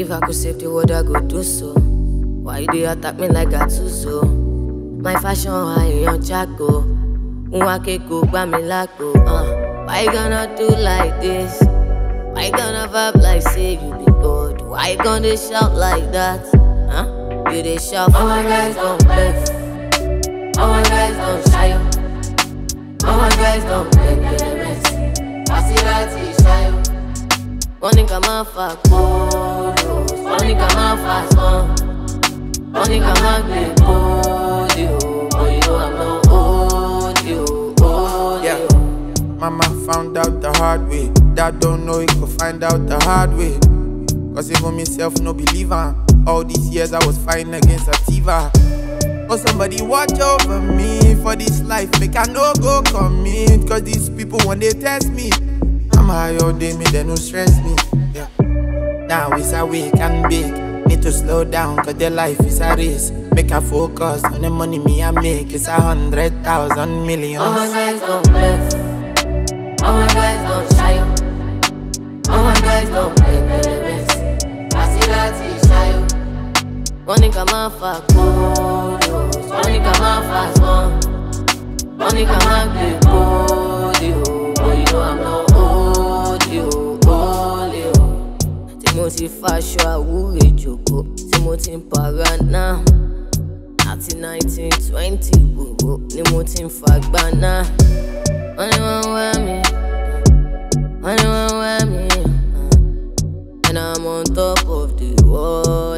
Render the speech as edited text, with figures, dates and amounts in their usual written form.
If I could save the world, I could do so. Why do you attack me like a tuzo? My fashion, I ain't Chaco. Mwakeko, Bamilako. Why you gonna do like this? Why you gonna vibe like save you be God? Why you gonna shout like that? Huh? You they shout. All my guys don't beg. All my guys don't shy up. All my guys don't beg the mess. Pasilati shy up. Oni kama fa koro, oni kama fa son, oni kama gbe odio, oyo ama odio, odio. Yeah, mama found out the hard way. Dad don't know he could find out the hard way. Cause even myself no believer. All these years I was fighting against Sativa. Oh, somebody watch over me for this life. Make I no go commit. Cause these people when they test me. I'm high all day, me they no stress me. Yeah. Now it's awake and big. Need to slow down, cause the life is a race. Make a focus on the money me I make. It's 100,000 million. All my guys don't flex. All my guys don't shy up. All my guys don't play the best. I see that he shy up. Money come out for kudos. Money come out for fun. Money come out for kudos. Boy, you know I'm not. Timothy Fashoa Wure Joko, Timothy Parana. At 1920 Bobo, Timothy Fagbana. Anyone wear me, and I'm on top of the world.